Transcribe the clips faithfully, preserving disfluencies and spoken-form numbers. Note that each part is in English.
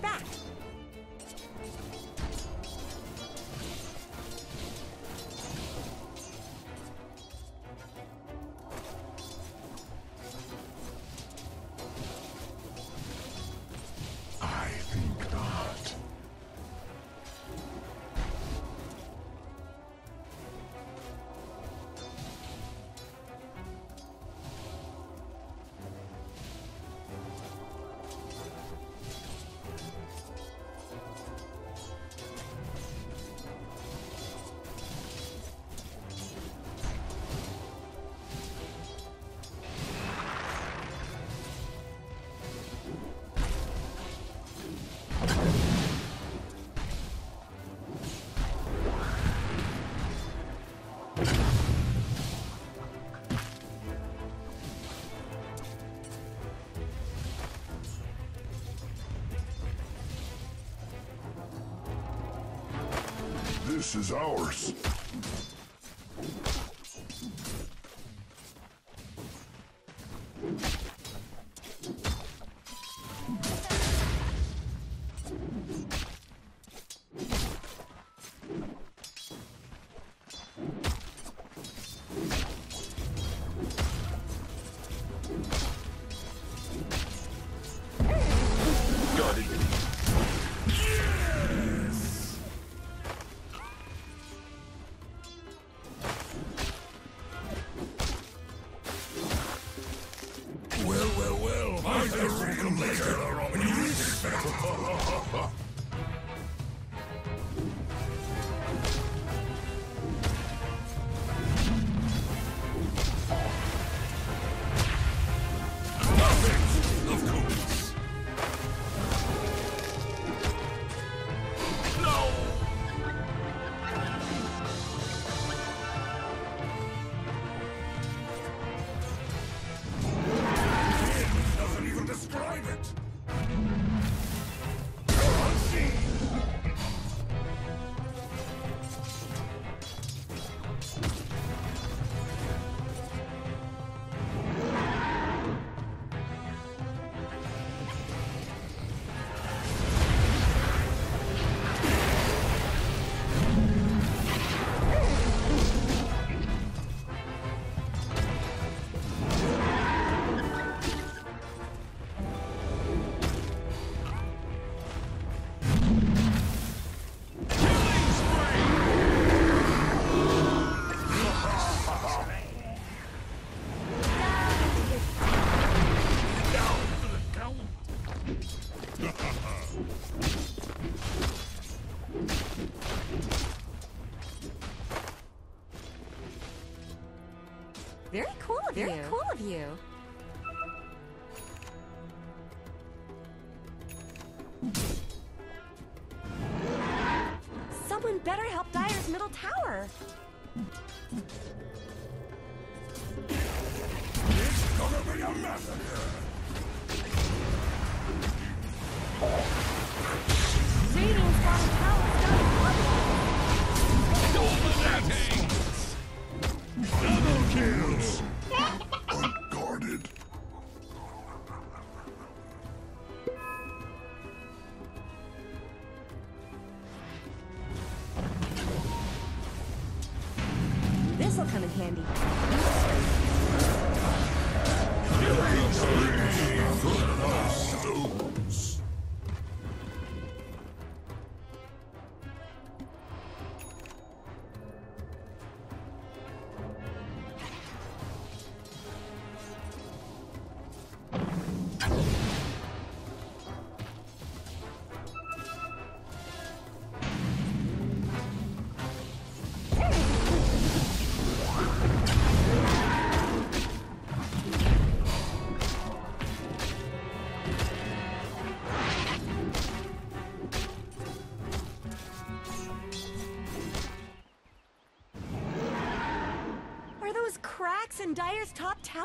their back. I think not. This is ours. Very cool of you. Very cool of you. Someone better help Dire's middle tower. It's gonna be a massacre. Radiant's bottom tower's done. Double attacking. Double kills! Unguarded. This'll come in handy. In Dire's top tower?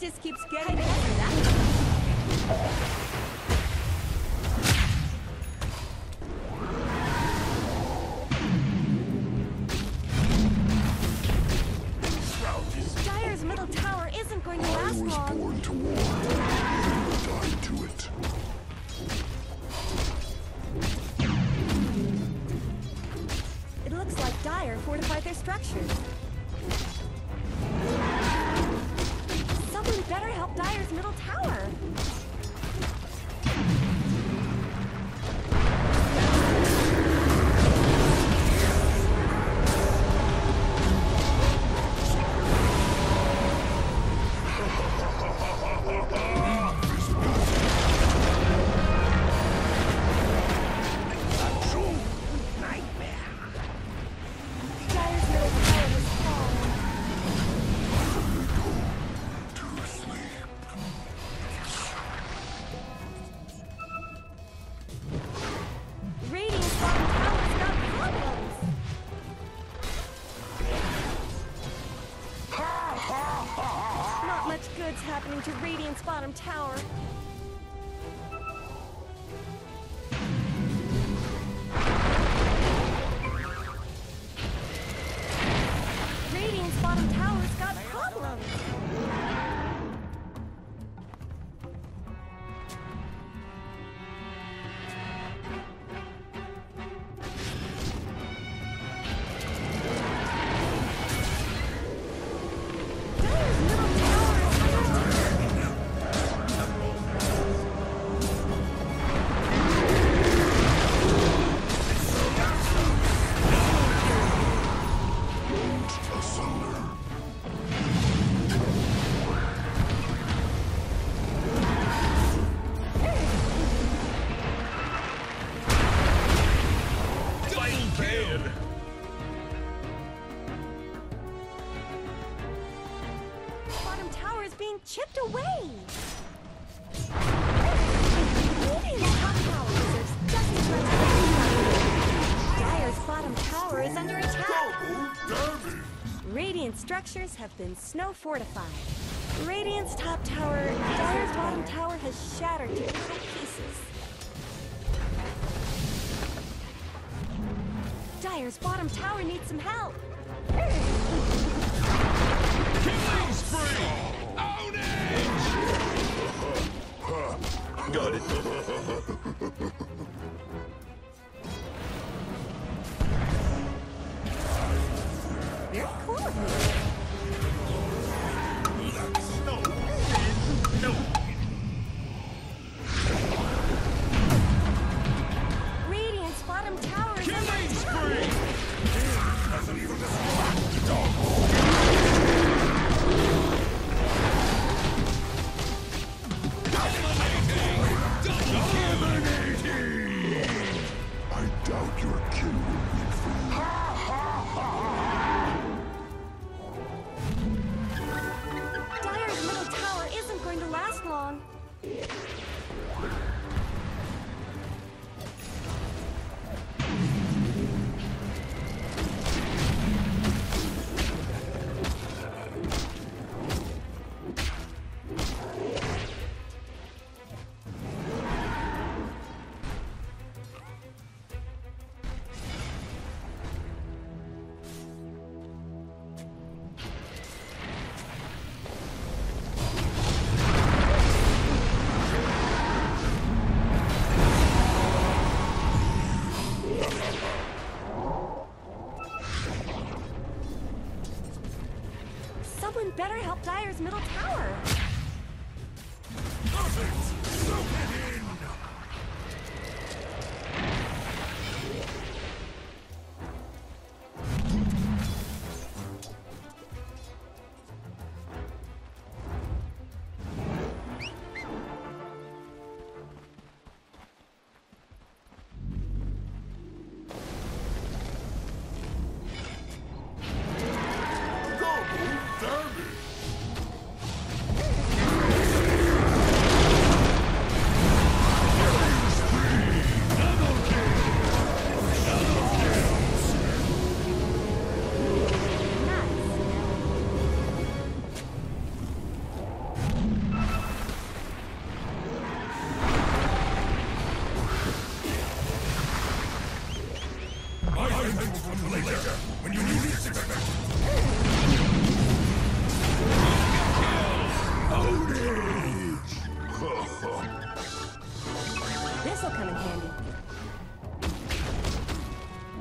It just keeps getting better. Tower. Radiant's bottom tower's got problems. Structures have been snow fortified. Radiant's top tower, Dire's bottom tower has shattered to cut pieces. Dire's bottom tower needs some help. Killing spree! Ownage! Got it. You're cool with me. Better help Dire's middle tower. Perfect. Soak it in. When you need least expect it. Outage! This'll come in handy.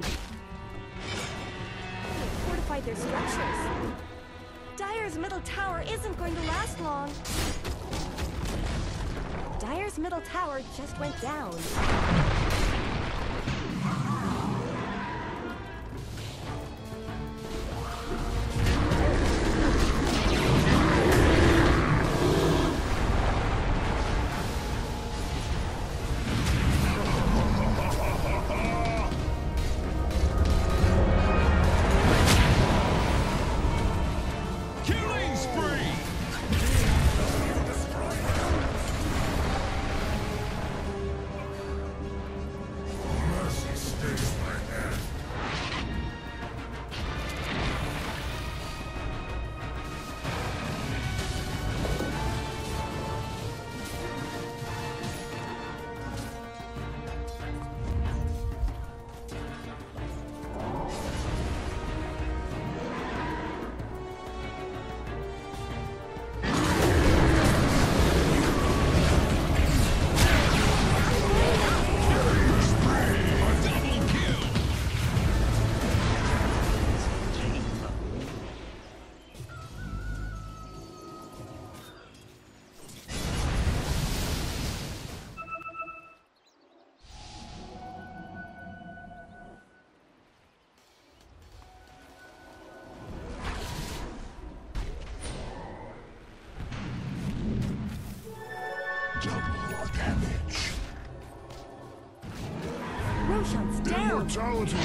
They've fortified their structures. Dire's middle tower isn't going to last long. Dire's middle tower just went down. Immortality!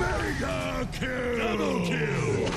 Mega kill! Double kill!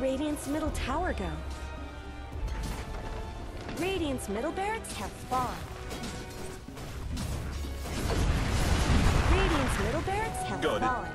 Radiant's middle tower go? Radiant's middle barracks have fallen. Radiant's middle barracks have Got fallen.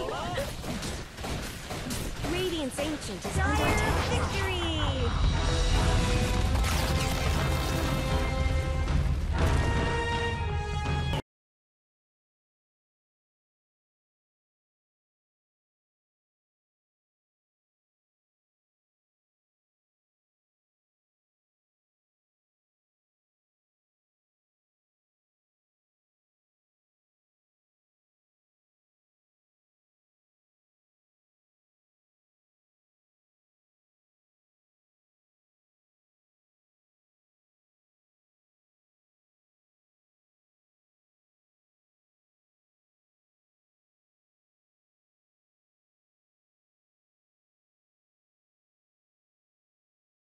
It. Radiant's ancient is under attack. Dire victory!